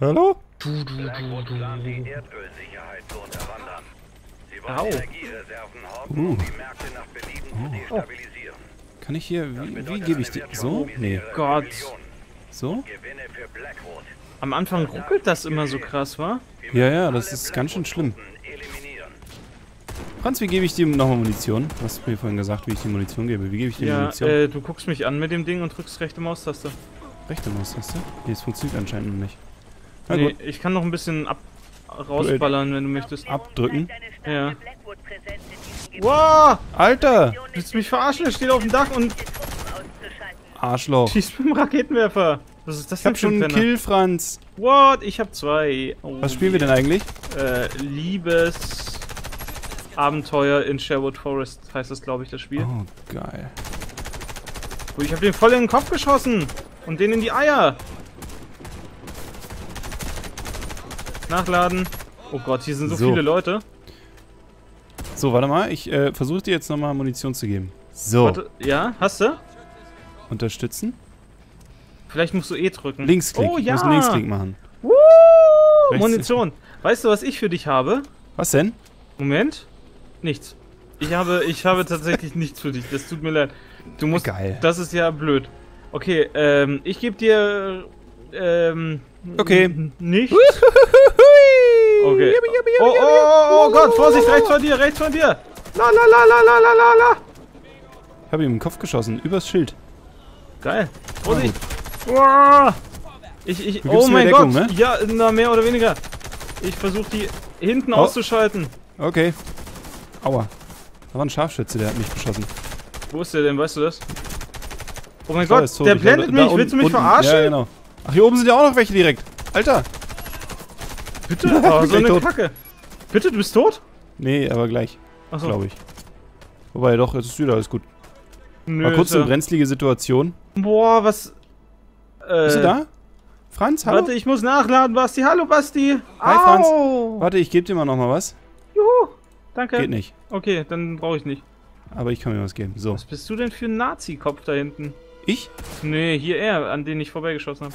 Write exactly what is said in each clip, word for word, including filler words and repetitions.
Hallo? Blackwood plant die Erdölsicherheit zu unterwandern. Sie wollen Energiereserven horten und die Märkte nach Belieben zu destabilisieren. Kann ich hier... Wie, wie gebe ich die... So? Nee. Gott. So? Am Anfang ruckelt das immer so krass, wa? Ja, ja, das ist ganz schön schlimm. Franz, wie gebe ich dir nochmal Munition? Du hast mir vorhin gesagt, wie ich die Munition gebe. Wie gebe ich dir ja, Munition? Äh, du guckst mich an mit dem Ding und drückst rechte Maustaste. Rechte Maustaste? Nee, das funktioniert anscheinend noch nicht. Na nee, gut. Ich kann noch ein bisschen ab rausballern, wenn du möchtest. Abdrücken? Ja. Wow! Alter! Du willst mich verarschen? Er steht auf dem Dach und... Arschloch. Schießt mit dem Raketenwerfer. Was ist das denn? Ich hab schon einen Kill, Franz. What? Ich hab zwei. Oh, was spielen wir denn eigentlich? Äh, Liebes... Abenteuer in Sherwood Forest heißt das, glaube ich, das Spiel. Oh, geil. Oh, ich habe den voll in den Kopf geschossen. Und den in die Eier. Nachladen. Oh Gott, hier sind so, so. viele Leute. So, warte mal. Ich äh, versuche dir jetzt nochmal Munition zu geben. So. Warte, ja, hast du? Unterstützen. Vielleicht musst du E drücken. Linksklick. Oh, ja. Ich muss einen Linksklick machen. Woo! Munition. Weißt du, was ich für dich habe? Was denn? Moment. Nichts. Ich habe, ich habe tatsächlich nichts für dich. Das tut mir leid. Du musst. Geil. Das ist ja blöd. Okay, ähm, ich gebe dir. Ähm. Okay. Nichts. Okay. Oh, oh, oh, oh Gott, Vorsicht, rechts von dir, rechts von dir. La la la la la la la la. Ich habe ihm im Kopf geschossen, übers Schild. Geil. Vorsicht. Oh, ich, ich, oh mein Deckung, Gott. Ne? Ja, na, mehr oder weniger. Ich versuche die hinten oh. auszuschalten. Okay. Aua. Da war ein Scharfschütze, der hat mich geschossen. Wo ist der denn? Weißt du das? Oh mein Gott, der blendet mich. Willst du mich verarschen? Ja, genau. Ach, hier oben sind ja auch noch welche direkt. Alter. Bitte? Oh, so eine Kacke. Bitte, du bist tot? Nee, aber gleich. Ach so. Glaube ich. Wobei, doch, jetzt ist wieder alles gut. Nö, war kurz eine brenzlige Situation. Boah, was... Äh, bist du da? Franz, hallo? Warte, ich muss nachladen, Basti. Hallo, Basti. Hi, Au. Franz. Warte, ich gebe dir mal nochmal was. Juhu, danke. Geht nicht. Okay, dann brauche ich nicht. Aber ich kann mir was geben. So. Was bist du denn für ein Nazi-Kopf da hinten? Ich? Nee, hier er, an den ich vorbeigeschossen habe.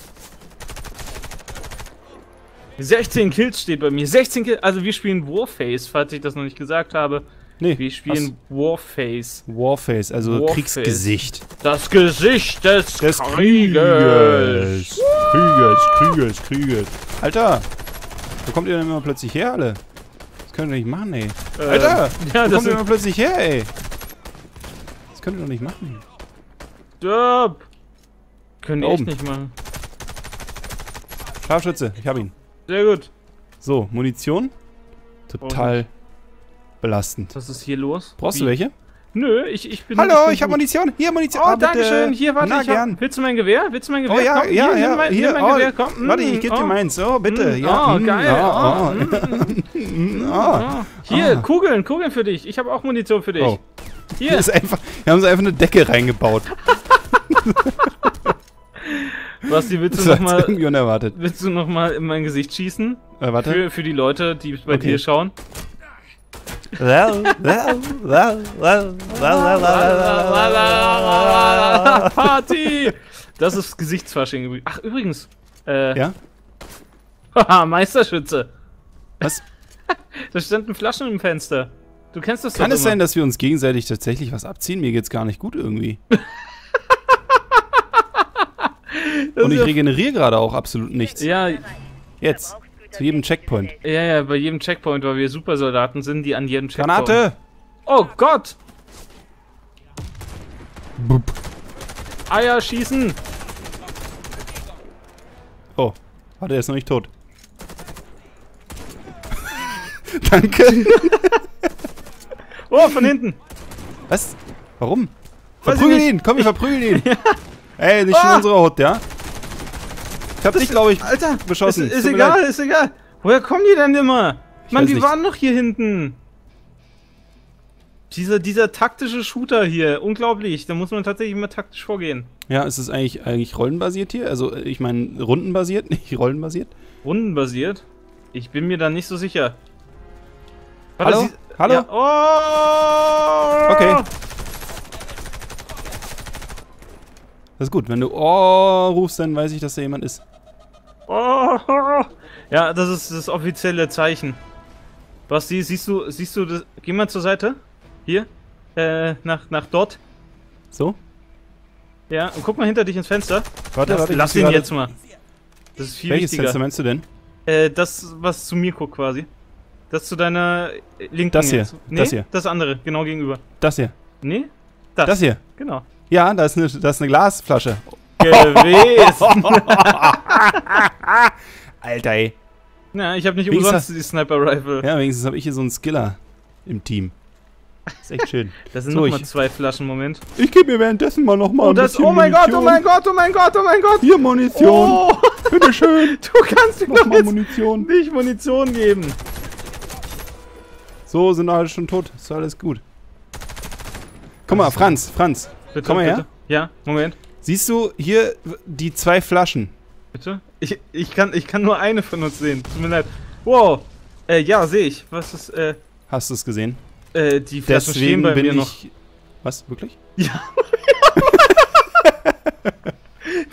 sechzehn Kills steht bei mir. sechzehn Kills. Also wir spielen Warface, falls ich das noch nicht gesagt habe. Nee. Wir spielen was? Warface. Warface, also Warface. Kriegsgesicht. Das Gesicht des, des Krieges. Krieges. Krieges, Krieges, Krieges. Alter, wo kommt ihr denn immer plötzlich her, alle? Das könnt ihr doch nicht machen, ey. Äh, Alter, ja, wo das kommt ihr immer plötzlich her, ey? Das könnt ihr doch nicht machen. Stirb. Können die echt nicht machen. Scharfschütze, ich hab ihn. Sehr gut. So, Munition. Total... belastend. Was ist hier los? Brauchst Wie? du welche? Nö, ich, ich bin... Hallo, ich, ich habe Munition. Hier, Munition. Oh, oh dankeschön. Hier, warte, Na, ich hab, Willst du mein Gewehr? Willst du mein Gewehr? Oh, ja, komm, ja, hier, ja. Nimm mein, hier, nimm mein oh, Gewehr, komm. Warte, ich gebe oh. dir meins. Oh, bitte. Mm, ja. Oh, geil. Oh, oh. Mm. oh. Hier, oh. Kugeln, Kugeln für dich. Ich habe auch Munition für dich. Oh. Hier. Ist einfach, wir haben so einfach eine Decke reingebaut. Basti, willst du nochmal... unerwartet. Willst du nochmal in mein Gesicht schießen? Äh, warte. Für, für die Leute, die bei okay. dir schauen. Party! Das ist Gesichtsfasching übrigens. Ach, übrigens. Äh. Ja? Haha, Meisterschütze. Was? Da standen Flaschen im Fenster. Du kennst das doch. Kann es sein, dass wir uns gegenseitig tatsächlich was abziehen? Mir geht's gar nicht gut irgendwie. Und ich regeneriere gerade auch absolut nichts. Ja. Jetzt. Zu jedem Checkpoint. Ja, ja, bei jedem Checkpoint, weil wir Supersoldaten sind, die an jedem Checkpoint... Granate! Oh Gott! Bup. Eier schießen! Oh, warte, er ist noch nicht tot. Danke! Oh, von hinten! Was? Warum? Verprügeln ihn! Komm, wir verprügeln ihn! Ja. Ey, nicht oh. in unserer Hut, ja? Ich hab dich, glaube ich, Alter, beschossen. Ist, ist egal, ist egal. Woher kommen die denn immer? Ich Mann, die nicht. waren noch hier hinten. Dieser, dieser taktische Shooter hier, unglaublich. Da muss man tatsächlich immer taktisch vorgehen. Ja, ist es eigentlich, eigentlich rollenbasiert hier? Also, ich meine, rundenbasiert, nicht rollenbasiert? Rundenbasiert? Ich bin mir da nicht so sicher. Warte, Hallo? Sie, Hallo? Ja. Oh! Okay. Das ist gut. Wenn du Oh rufst, dann weiß ich, dass da jemand ist. Oh, oh. Ja, das ist das offizielle Zeichen. Basti, siehst du, siehst du das? Geh mal zur Seite. Hier. Äh, nach, nach dort. So? Ja, und guck mal hinter dich ins Fenster. Warte, warte, lass ihn jetzt mal. Das ist viel wichtiger. Welches Fenster meinst du denn? Äh, das, was zu mir guckt quasi. Das zu deiner linken. Das hier. Nee, das hier. Das andere, genau gegenüber. Das hier. Nee, das. Das hier. Genau. Ja, da ist eine, da ist eine Glasflasche. Gewesen. Alter, ey. Na, ich habe nicht wenigstens umsonst die Sniper Rifle. Ja, wenigstens habe ich hier so einen Skiller im Team. Ist echt schön. Das sind so, nochmal zwei Flaschen, Moment. Ich gebe mir währenddessen mal nochmal oh, ein bisschen Oh mein Munition. Gott, oh mein Gott, oh mein Gott, oh mein Gott. Hier Munition. Oh. Bitteschön. Du kannst mir noch mal Munition. Nicht Munition geben. So, sind alle schon tot. Ist alles gut. Guck mal, Franz, Franz. Bitte, komm mal bitte her. Ja, Moment. Siehst du hier die zwei Flaschen? Bitte? Ich, ich, kann, ich kann nur eine von uns sehen. Tut mir leid. Wow. Äh, ja, sehe ich. Was ist, äh... Hast du es gesehen? Äh, die Flaschen Deswegen stehen bei bin mir noch. Ich... Was? Wirklich? Ja.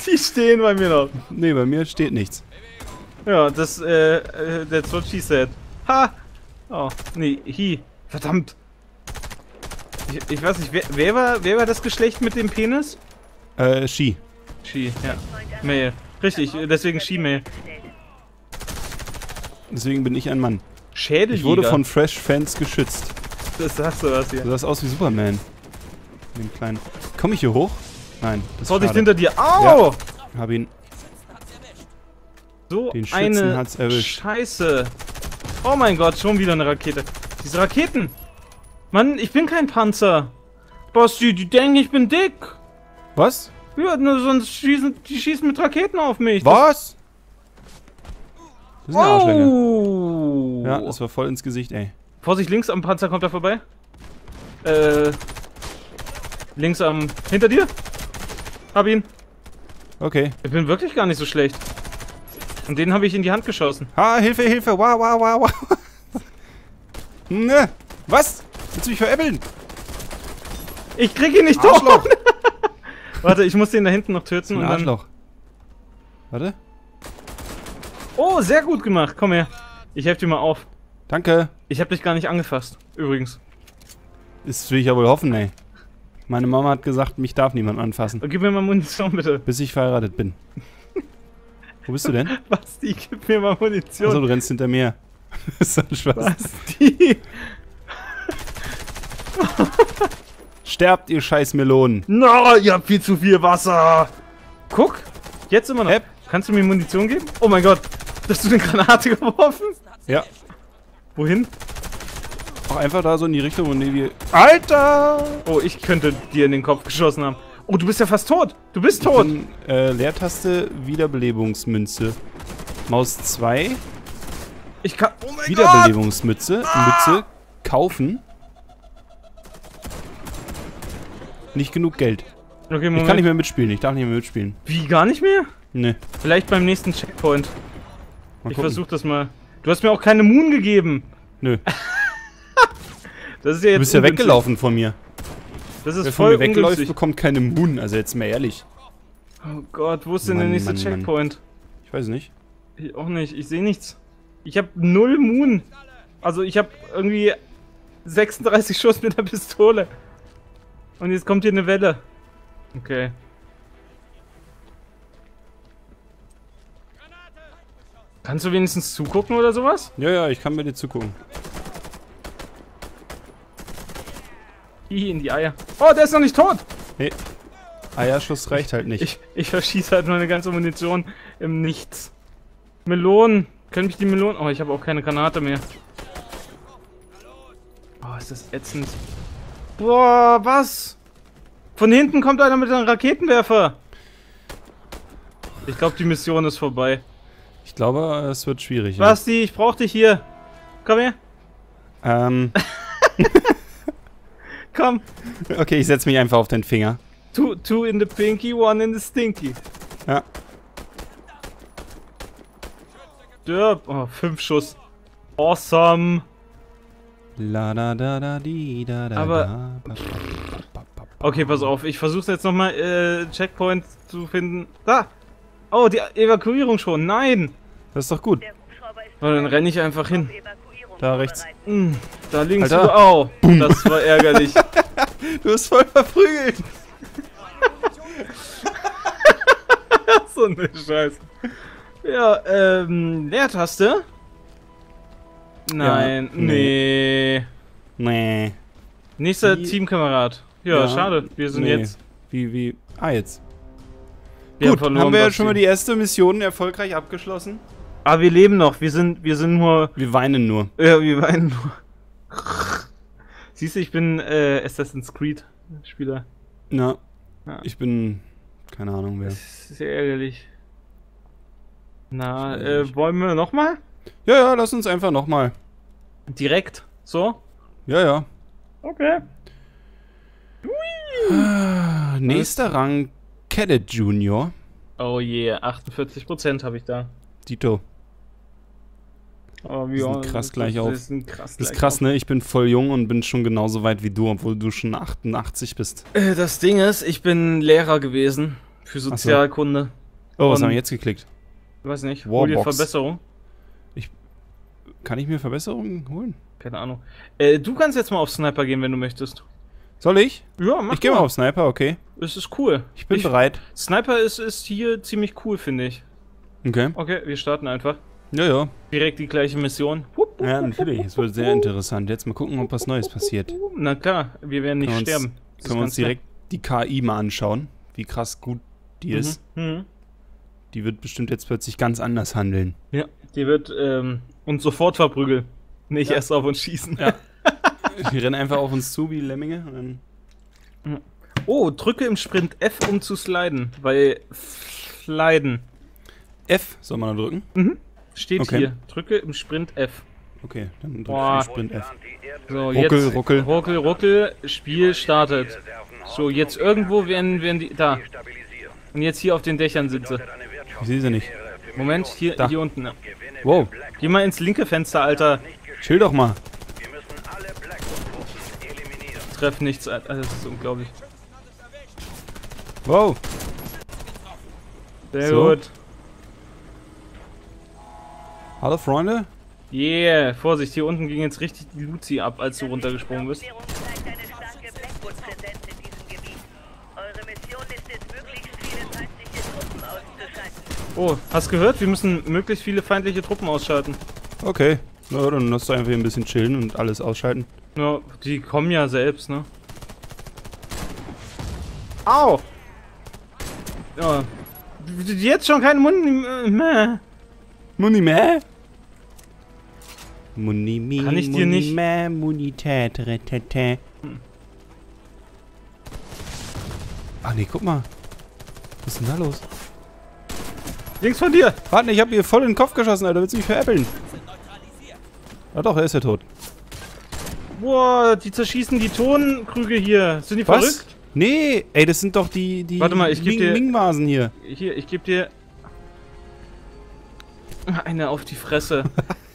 Die stehen bei mir noch. Nee, bei mir steht nichts. Ja, das, äh, that's what she said. Ha! Oh, nee, he. Verdammt. Ich, ich weiß nicht, wer, wer, war, wer war das Geschlecht mit dem Penis? Äh, She. She, ja. Male. Richtig, deswegen She-Male. Deswegen bin ich ein Mann. Schädeljäger. Ich wurde von Fresh-Fans geschützt. Das sagst du was hier. Du sahst aus wie Superman. Mit dem kleinen. Komm ich hier hoch? Nein. Das ist dich hinter dir. Au! Ja, hab ihn. So den Schützen eine hat's erwischt. Scheiße. Oh mein Gott, schon wieder eine Rakete. Diese Raketen. Mann, ich bin kein Panzer. Basti, die denken, ich bin dick. Was? Ja, nur sonst schießen die schießen mit Raketen auf mich. Was? Das ist eine Arschlänge. Ja, das war voll ins Gesicht, ey. Vorsicht, links am Panzer kommt er vorbei. Äh. Links am. Hinter dir? Hab ihn. Okay. Ich bin wirklich gar nicht so schlecht. Und den habe ich in die Hand geschossen. Ha, Hilfe, Hilfe. Wow, wow, wow, wow. Ne. Was? Willst du mich veräppeln? Ich krieg ihn nicht tot. Warte, ich muss den da hinten noch töten und dann... Arschloch. Warte. Oh, sehr gut gemacht. Komm her. Ich helfe dir mal auf. Danke. Ich habe dich gar nicht angefasst, übrigens. Das will ich ja wohl hoffen, ey. Meine Mama hat gesagt, mich darf niemand anfassen. Gib mir mal Munition, bitte. Bis ich verheiratet bin. Wo bist du denn? Basti, gib mir mal Munition. Achso, du rennst hinter mir. Das ist so ein Spaß. Basti. Sterbt, ihr scheiß Melonen. Na, no, ihr habt viel zu viel Wasser. Guck, jetzt immer noch. App. Kannst du mir Munition geben? Oh mein Gott, hast du eine Granate geworfen? Ja. Wohin? Auch einfach da so in die Richtung und in die... Alter! Oh, ich könnte dir in den Kopf geschossen haben. Oh, du bist ja fast tot. Du bist tot. Ich bin, äh, Leertaste, Wiederbelebungsmünze. Maus zwei. Ich kann... Oh mein Wiederbelebungsmütze. Ah! Mütze. Kaufen. Nicht genug Geld. Okay, ich kann nicht mehr mitspielen, ich darf nicht mehr mitspielen. Wie, gar nicht mehr? Nee. Vielleicht beim nächsten Checkpoint. Mal ich gucken. Versuch das mal. Du hast mir auch keine Moon gegeben. Nö. Das ist ja jetzt du bist ja weggelaufen von mir. Das ist Wer voll von mir wegläuft, ungünstig. Bekommt keine Moon, also jetzt mal ehrlich. Oh Gott, wo ist denn Mann, der nächste Mann, Checkpoint? Mann. Ich weiß nicht. Ich auch nicht, ich sehe nichts. Ich habe null Moon. Also ich habe irgendwie sechsunddreißig Schuss mit der Pistole. Und jetzt kommt hier eine Welle. Okay. Kannst du wenigstens zugucken oder sowas? Ja, ja, ich kann mir dir zugucken. Ih, in die Eier. Oh, der ist noch nicht tot! Nee. Eierschuss reicht halt nicht. Ich, ich verschieße halt meine ganze Munition im Nichts. Melonen. Können mich die Melonen... Oh, ich habe auch keine Granate mehr. Oh, ist das ätzend. Boah, was? Von hinten kommt einer mit einem Raketenwerfer. Ich glaube, die Mission ist vorbei. Ich glaube, es wird schwierig. Basti, ja. Ich brauche dich hier. Komm her. Ähm. Komm. Okay, ich setze mich einfach auf den Finger. Two, two in the pinky, one in the stinky. Ja. Dörp. Oh, fünf Schuss. Awesome. La da da da di da da. Aber okay, pass auf, ich versuch's jetzt nochmal, äh, Checkpoint zu finden. Da! Oh, die Evakuierung schon. Nein. Das ist doch gut. Aber dann renne ich einfach hin. Da rechts. Mh, da links. Au. Oh, das war ärgerlich. Du hast voll verprügelt. So eine Scheiße. Ja, ähm, Leertaste? Nein, ja, nee. Nee. Nee. Nächster wie? Teamkamerad. Ja, ja, schade. Wir sind nee. jetzt. Wie, wie? Ah, jetzt. Wir Gut, haben, haben wir ja schon mal die erste Mission erfolgreich abgeschlossen. Aber wir leben noch. Wir sind, wir sind nur... Wir weinen nur. Ja, wir weinen nur. Siehst du, ich bin äh, Assassin's Creed-Spieler. Na, ja. Ich bin... Keine Ahnung mehr. Das ist sehr ärgerlich. Na, äh, wollen wir nochmal? Ja, ja, lass uns einfach nochmal. Direkt? So? Ja, ja. Okay. Ah, nächster Rang, Cadet Junior. Oh je, yeah, achtundvierzig Prozent habe ich da. Dito. Oh, wir sind krass gleich auf. Das ist krass, ne? Ich bin voll jung und bin schon genauso weit wie du, obwohl du schon achtundachtzig bist. Das Ding ist, ich bin Lehrer gewesen für Sozialkunde. So. Oh, was haben wir jetzt geklickt? Ich weiß nicht, hol dir Verbesserung. Ich, kann ich mir Verbesserungen holen? Keine Ahnung. Äh, du kannst jetzt mal auf Sniper gehen, wenn du möchtest. Soll ich? Ja, mach Ich gehe mal auf Sniper, okay. Es ist cool. Ich bin ich, bereit. Sniper ist, ist hier ziemlich cool, finde ich. Okay. Okay, wir starten einfach. Ja, ja. Direkt die gleiche Mission. Ja, natürlich. Es wird sehr interessant. Jetzt mal gucken, ob was Neues passiert. Na klar, wir werden nicht können sterben. Uns, das können wir uns direkt klar. die K I mal anschauen, wie krass gut die mhm. ist. Mhm. Die wird bestimmt jetzt plötzlich ganz anders handeln. Ja, die wird ähm, uns sofort verprügeln. Nicht ja. erst auf uns schießen. Ja. Die rennen einfach auf uns zu wie Lemminge. Und dann oh, drücke im Sprint F, um zu sliden. Weil sliden. F soll man da drücken? Mhm. Steht okay. hier. Drücke im Sprint F. Okay, dann drücke ich im Sprint F. So, ruckel, jetzt, ruckel. Ruckel, ruckel. Spiel startet. So, jetzt irgendwo werden, werden die... Da. Und jetzt hier auf den Dächern sind sie. Ich sehe sie nicht. Moment, hier, hier unten. Wow. Geh mal ins linke Fenster, Alter. Chill doch mal. Treff nichts, Alter. Das ist unglaublich. Wow. Sehr so. gut. Hallo, Freunde. Yeah. Vorsicht, hier unten ging jetzt richtig die Luzi ab, als du runtergesprungen bist. Oh, hast gehört? Wir müssen möglichst viele feindliche Truppen ausschalten. Okay, na, dann lass doch einfach ein bisschen chillen und alles ausschalten. Ja, die kommen ja selbst, ne? Au! Ja. Jetzt schon kein Muni mehr. Muni mehr? Muni mehr. Kann ich dir nicht? Ach nee, guck mal. Was ist denn da los? Links von dir! Warte, ich hab ihr voll in den Kopf geschossen, Alter. Willst du mich veräppeln? Ah doch, er ist ja tot. Boah, die zerschießen die Tonkrüge hier. Sind die Was? verrückt? Nee, ey, das sind doch die, die Warte mal, ich geb dir Ming-Vasen hier. Hier, ich geb dir... Eine auf die Fresse.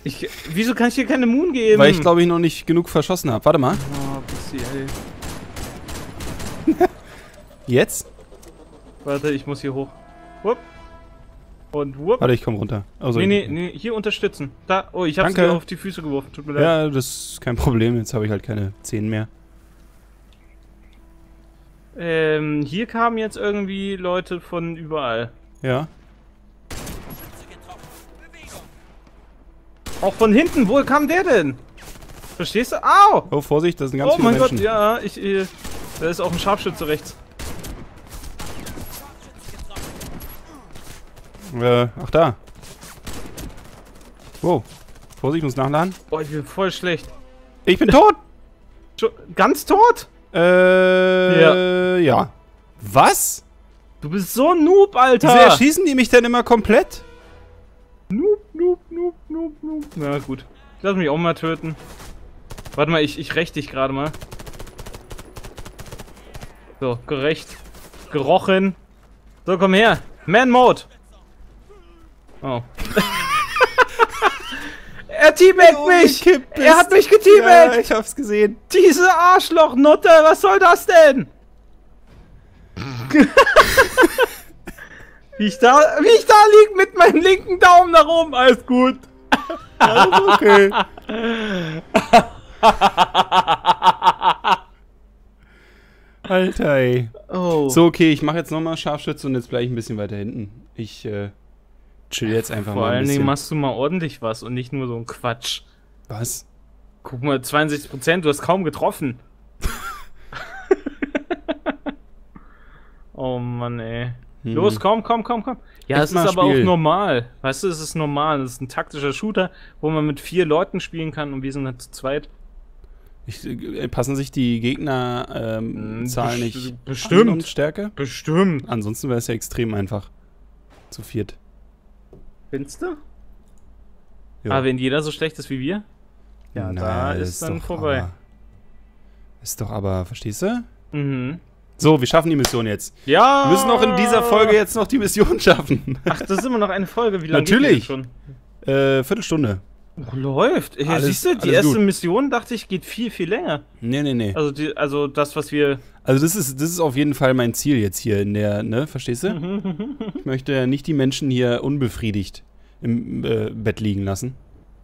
ich, wieso kann ich dir keine Moon geben? Weil ich, glaube ich, noch nicht genug verschossen habe. Warte mal. Oh, Bussi, ey. Jetzt? Warte, ich muss hier hoch. Hupp. Und wupp. Warte, ich komm runter. Also nee, nee, nee, hier unterstützen. Da, oh, ich hab's mir auf die Füße geworfen, tut mir leid. Ja, das ist kein Problem, jetzt habe ich halt keine Zehen mehr. Ähm, hier kamen jetzt irgendwie Leute von überall. Ja. Auch von hinten, woher kam der denn? Verstehst du? Au! Oh, Vorsicht, das sind ganz oh, viele Menschen. Oh mein Gott, ja, ich, äh, da ist auch ein Scharfschütze rechts. Äh, ach da. Wow. Vorsicht, ich muss nachladen. Boah, ich bin voll schlecht. Ich bin tot! Schon ganz tot? Äh, ja. ja. Was? Du bist so ein Noob, Alter! Wieso erschießen die mich denn immer komplett? Noob, noob, noob, noob, noob. Na gut. Ich lass mich auch mal töten. Warte mal, ich, ich räch dich gerade mal. So, gerecht. Gerochen. So, komm her. Man-Mode. Oh. Er teabagt oh, mich! Er hat mich geteabagt! Ja, ich hab's gesehen. Diese Arschlochnutte, was soll das denn? Wie ich da, wie ich da lieg mit meinem linken Daumen nach oben. Alles gut. Alles okay. Alter, ey. Oh. So, okay, ich mache jetzt nochmal Scharfschütze und jetzt bleibe ich ein bisschen weiter hinten. Ich äh, chill jetzt einfach Vor mal ein allen bisschen. Dingen machst du mal ordentlich was und nicht nur so ein Quatsch. Was? Guck mal, zweiundsechzig Prozent, du hast kaum getroffen. Oh Mann, ey. Hm. Los, komm, komm, komm, komm. Ja, es ist aber auch normal. Weißt du, es ist normal. Es ist ein taktischer Shooter, wo man mit vier Leuten spielen kann und wir sind halt zu zweit. Ich, passen sich die Gegnerzahlen ähm, nicht bestimmt an und Stärke? Bestimmt. Ansonsten wäre es ja extrem einfach. Zu viert. Findest du? Ja. Aber wenn jeder so schlecht ist wie wir? Ja, na, da ist, ist dann vorbei. Aber, ist doch aber, verstehst du? Mhm. So, wir schaffen die Mission jetzt. Ja! Wir müssen auch in dieser Folge jetzt noch die Mission schaffen. Ach, das ist immer noch eine Folge. Wie lange Natürlich. Geht das schon? Äh, Viertelstunde. Oh, läuft. Ja, alles, siehst du, die erste gut. Mission, dachte ich, geht viel, viel länger. Nee, nee, nee. Also, die, also das, was wir... Also das ist, das ist auf jeden Fall mein Ziel jetzt hier in der, ne, verstehst du? Ich möchte ja nicht die Menschen hier unbefriedigt im äh, Bett liegen lassen.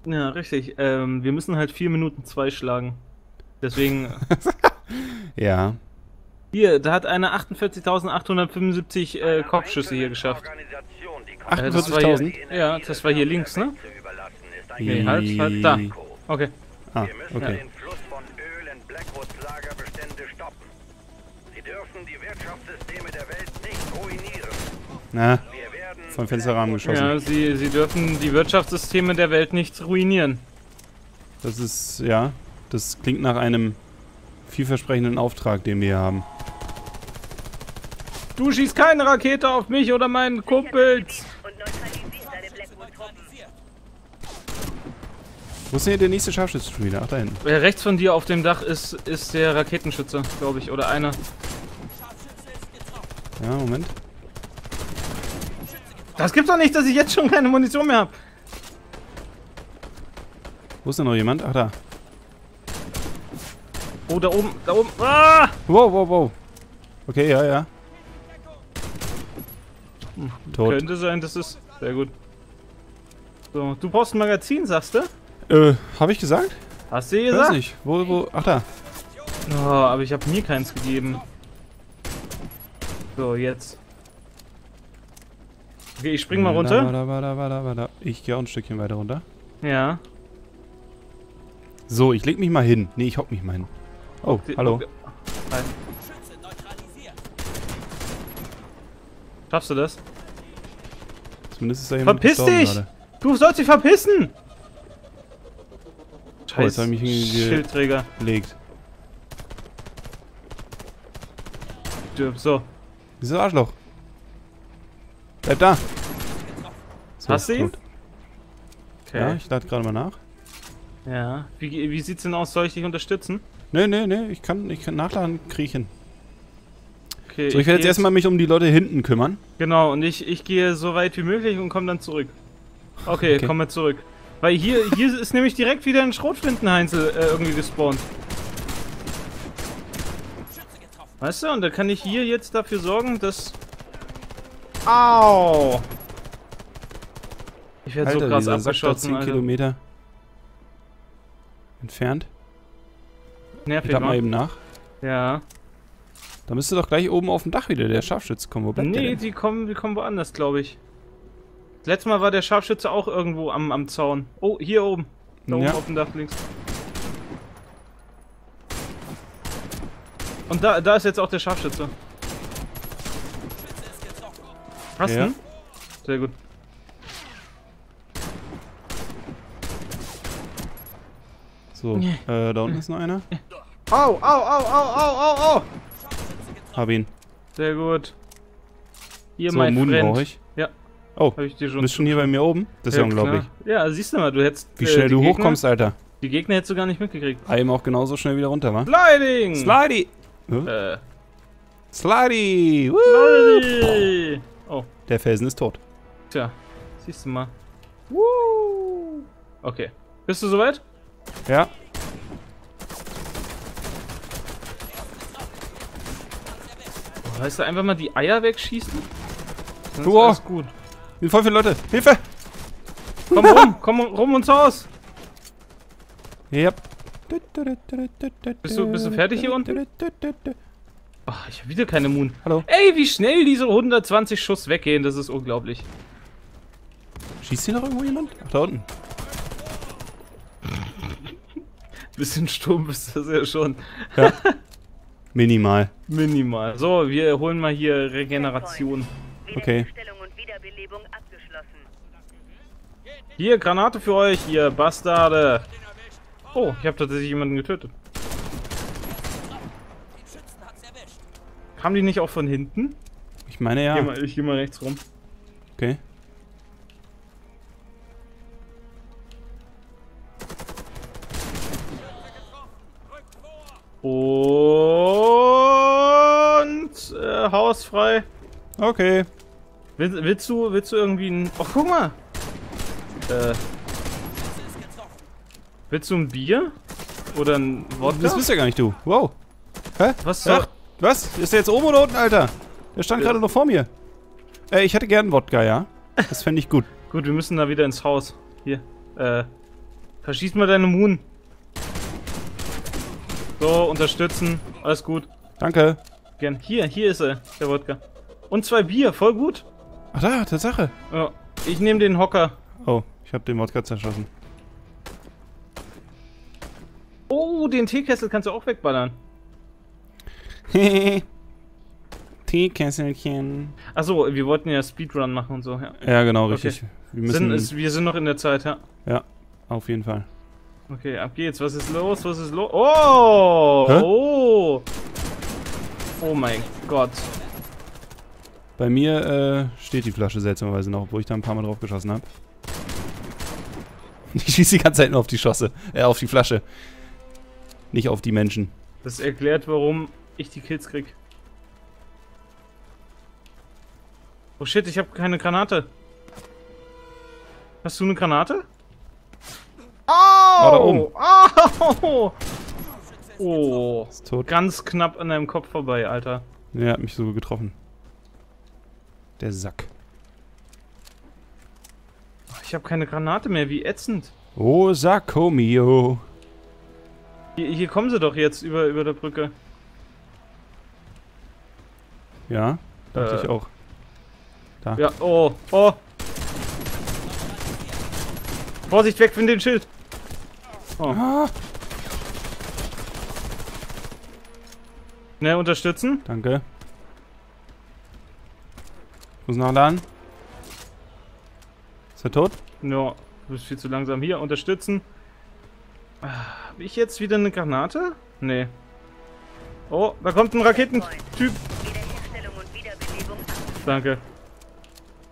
Ja, richtig. Ähm, wir müssen halt vier Minuten zwei schlagen. Deswegen... Ja. Hier, da hat einer achtundvierzigtausendachthundertfünfundsiebzig äh, Kopfschüsse hier geschafft. achtundvierzigtausend? Ja, das war hier links, ne? Nee, halt, halt, da. Okay. Ah, okay. Na, vom Fensterrahmen geschossen. Ja, sie, sie dürfen die Wirtschaftssysteme der Welt nicht ruinieren. Das ist, ja, das klingt nach einem vielversprechenden Auftrag, den wir hier haben. Du schießt keine Rakete auf mich oder meinen Kumpels! Wo ist denn hier der nächste Scharfschütze schon wieder? Ach, da hinten. Ja, rechts von dir auf dem Dach ist, ist der Raketenschütze, glaube ich, oder einer. Ja, Moment. Das gibt's doch nicht, dass ich jetzt schon keine Munition mehr habe. Wo ist denn noch jemand? Ach, da. Oh, da oben, da oben. Ah! Wow, wow, wow. Okay, ja, ja. Hm, tot. Könnte sein, das ist... Sehr gut. So, du brauchst ein Magazin, sagst du? Äh, habe ich gesagt? Hast du gesagt? Ich weiß nicht. Wo, wo? Ach, da. Oh, aber ich habe mir keins gegeben. So, jetzt. Okay, ich spring mal runter. Wada, wada, wada, wada. Ich gehe auch ein Stückchen weiter runter. Ja. So, ich leg mich mal hin. Nee, ich hock mich mal hin. Oh, die, hallo. Okay. Hi. Schaffst du das? Zumindest ist da jemand Verpiss dich! Gerade. Du sollst dich verpissen! Oh, jetzt habe ich mich Schildträger gelegt. So. Dieses Arschloch. Bleib da. So, hast du ihn? Okay. Ja, ich lade gerade mal nach. Ja. Wie, wie sieht's denn aus? Soll ich dich unterstützen? Nee, nee, nee. Ich kann, ich kann nachladen, kriege ich hin. Okay. So, ich werde jetzt erstmal mich um die Leute hinten kümmern. Genau, und ich, ich gehe so weit wie möglich und komme dann zurück. Okay, okay. Komme zurück. Weil hier, hier ist nämlich direkt wieder ein Schrotflintenheinsel äh, irgendwie gespawnt. Weißt du, und da kann ich hier jetzt dafür sorgen, dass... Au! Ich werde so krass abgeschossen, Alter. zehn Kilometer entfernt. Nervig, ich mal eben nach. Ja. Da müsste doch gleich oben auf dem Dach wieder der Scharfschütze kommen. Wo bleibt nee, der denn? Die kommen, die kommen woanders, glaube ich. Letztes Mal war der Scharfschütze auch irgendwo am, am Zaun. Oh, hier oben. Da ja. Oben auf dem Dach links. Und da, da ist jetzt auch der Scharfschütze. Hast ja. Sehr gut. So, äh, da unten ist noch einer. Au, au, au, au, au, au, au! Hab ihn. Sehr gut. Hier so, mein Moon Freund. Brauch ich. Ja. Oh, hab ich dir schon bist schon hier bei mir oben? Das ist ja, ja unglaublich. Klar. Ja, siehst du mal, du hättest... Wie äh, schnell du Gegner, hochkommst, Alter. Die Gegner hättest du gar nicht mitgekriegt. Ah, eben auch genauso schnell wieder runter, wa? Sliding! Slidey! Hm? Äh. Slidey! Slidey! Oh. Der Felsen ist tot. Tja, siehst du mal. Woo! Okay. Bist du soweit? Ja. Weißt du, einfach mal die Eier wegschießen? Tor! Alles gut. Wie voll viele Leute! Hilfe! Komm rum! Komm rum und raus! Yep. Bist du, bist du fertig hier unten? Oh, ich hab wieder keine Moon. Hallo. Ey, wie schnell diese hundertzwanzig Schuss weggehen, das ist unglaublich. Schießt hier noch irgendwo jemand? Ach, da unten. Bisschen stumpf ist das ja schon. Ja. Minimal. Minimal. So, wir holen mal hier Regeneration. Okay. Hier, Granate für euch, ihr Bastarde. Oh, ich habe tatsächlich jemanden getötet. Kamen die nicht auch von hinten? Ich meine ja. Ich gehe mal, geh mal rechts rum. Okay. Und äh, Haus frei. Okay. Will, willst du, willst du irgendwie ein... Oh, guck mal. Äh, willst du ein Bier? Oder ein Wodka? Das bist ja gar nicht du. Wow. Hä? Was? Ach, was? Ist der jetzt oben oder unten, Alter? Der stand äh. gerade noch vor mir. Äh, ich hätte gern Wodka, ja. Das fände ich gut. Gut, wir müssen da wieder ins Haus. Hier. Äh, verschieß mal deine Moon. So, unterstützen. Alles gut. Danke. Gern. Hier, hier ist er, der Wodka. Und zwei Bier, voll gut. Ach da, Tatsache. Ja, ich nehme den Hocker. Oh, ich habe den Wodka zerschossen. Oh, den Teekessel kannst du auch wegballern. Teekesselchen. Achso, wir wollten ja Speedrun machen und so. Ja, ja genau, richtig. Okay. Wir müssen sind, ist, wir sind noch in der Zeit, ja. Ja, auf jeden Fall. Okay, ab geht's. Was ist los? Was ist los? Oh! Hä? Oh! Oh mein Gott. Bei mir äh, steht die Flasche seltsamerweise noch, obwohl ich da ein paar Mal drauf geschossen habe. Ich schieße die ganze Zeit nur auf die Schosse. Äh, auf die Flasche. Nicht auf die Menschen. Das erklärt, warum ich die Kills krieg. Oh shit, ich habe keine Granate. Hast du eine Granate? Oh, da oben. Oh, oh, oh. Ist tot. Ganz knapp an deinem Kopf vorbei, Alter. Ja, hat mich so getroffen. Der Sack. Ich habe keine Granate mehr, wie ätzend. Oh, Sacco mio. Hier, hier kommen sie doch jetzt über, über der Brücke. Ja, dachte äh. ich auch. Da. Ja, oh, oh. Vorsicht, weg von dem Schild. Oh. Ah. Schnell unterstützen. Danke. Muss nachladen. Ist er tot? Ja, du bist viel zu langsam. Hier, unterstützen. Ah, habe ich jetzt wieder eine Granate? Nee. Oh, da kommt ein Raketentyp. Danke.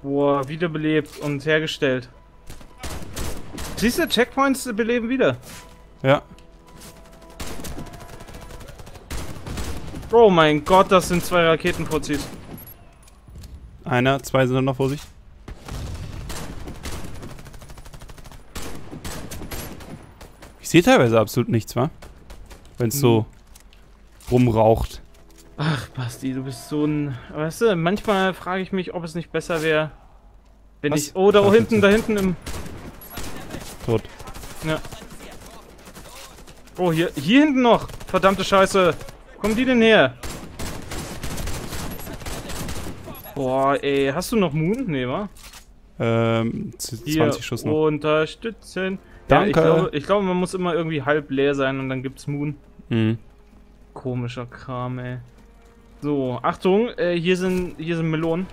Boah, wiederbelebt und hergestellt. Siehst du, Checkpoints beleben wieder. Ja. Oh mein Gott, das sind zwei Raketenprozis. Einer, zwei sind noch vor sich. Ich sehe teilweise absolut nichts, wa? Wenn es hm. so rumraucht. Ach, Basti, du bist so ein... Weißt du, manchmal frage ich mich, ob es nicht besser wäre, wenn Was? ich... Oh, da Ach, hinten, da hinten im... Tot. Ja. Oh, hier, hier hinten noch. Verdammte Scheiße. Wo kommen die denn her? Boah, ey, hast du noch Moon? Nee, wa? Ähm, zwanzig Schuss noch. Unterstützen. Danke. Ja, ich glaube, ich glaube, man muss immer irgendwie halb leer sein und dann gibt's Moon. Mhm. Komischer Kram, ey. So, Achtung, äh, hier sind, hier sind Melonen.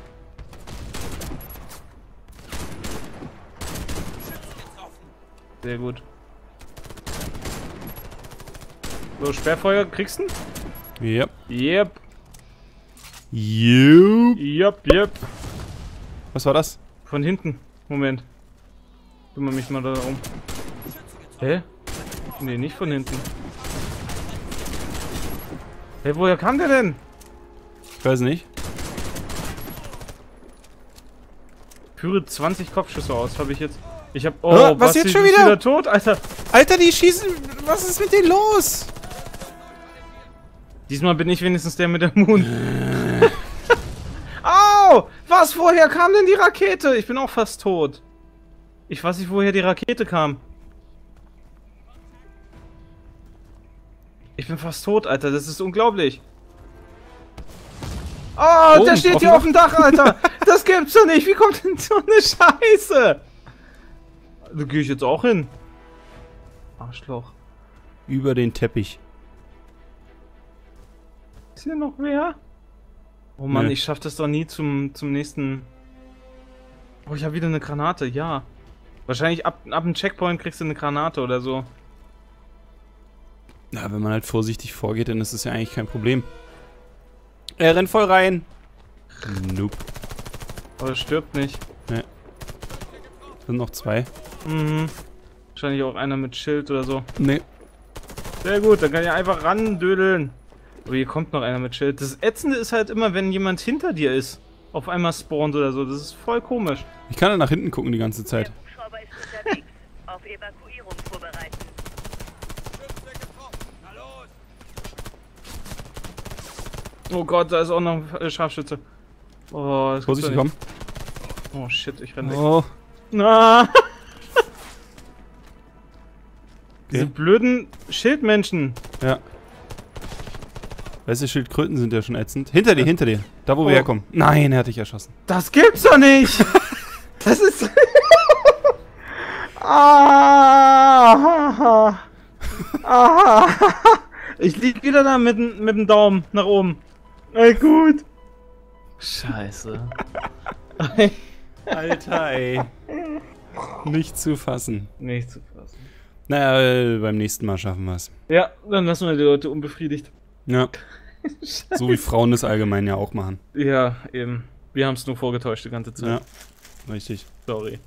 Sehr gut. So, Sperrfeuer kriegst du? Yep. Yep. Yep. Yep, yep. Was war das? Von hinten. Moment. Kümmere mich mal da um. Hä? Nee, nicht von hinten. Hä, woher kam der denn? Ich weiß nicht. Führe zwanzig Kopfschüsse aus, habe ich jetzt. Ich hab. Oh, oh was jetzt schon wieder? wieder tot, Alter. Alter, die schießen. Was ist mit denen los? Diesmal bin ich wenigstens der mit der Moon. Au! Was? Woher kam denn die Rakete? Ich bin auch fast tot. Ich weiß nicht, woher die Rakete kam. Ich bin fast tot, Alter. Das ist unglaublich. Oh, oh der steht hier auf dem Dach, Alter. Das gibt's doch nicht. Wie kommt denn so eine Scheiße? Da gehe ich jetzt auch hin. Arschloch. Über den Teppich. Ist hier noch wer? Oh Mann, nee. Ich schaff das doch nie zum, zum nächsten... Oh, ich habe wieder eine Granate, ja. Wahrscheinlich ab, ab dem Checkpoint kriegst du eine Granate oder so. Na, wenn man halt vorsichtig vorgeht, dann ist es ja eigentlich kein Problem. Er rennt voll rein. Nope. Aber er stirbt nicht. Nee. Sind noch zwei. Mhm. Wahrscheinlich auch einer mit Schild oder so. Nee. Sehr gut, dann kann ich einfach randödeln. Aber hier kommt noch einer mit Schild. Das Ätzende ist halt immer, wenn jemand hinter dir ist, auf einmal spawnt oder so. Das ist voll komisch. Ich kann ja nach hinten gucken die ganze Zeit. Der Hubschrauber ist unterwegs. Auf Evakuierung vorbereiten. Oh Gott, da ist auch noch ein Scharfschütze. Oh, das gibt's doch nicht. Vorsichtig, komm. Oh shit, ich renne weg. Oh. Na. Diese okay. blöden Schildmenschen. Ja. Weißt du, Schildkröten sind ja schon ätzend. Hinter dir, ja. hinter dir. Da, wo oh. wir herkommen. Nein, er hat dich erschossen. Das gibt's doch nicht! Das ist... ah, ah, ich lieg wieder da mit, mit dem Daumen nach oben. Ey, gut. Scheiße. Alter, ey. Nicht zu fassen. Nicht zu fassen. Naja, beim nächsten Mal schaffen wir's. Ja, dann lassen wir die Leute unbefriedigt. Ja. So wie Frauen das allgemein ja auch machen. Ja, eben. Wir haben es nur vorgetäuscht die ganze Zeit. Ja, richtig. Sorry.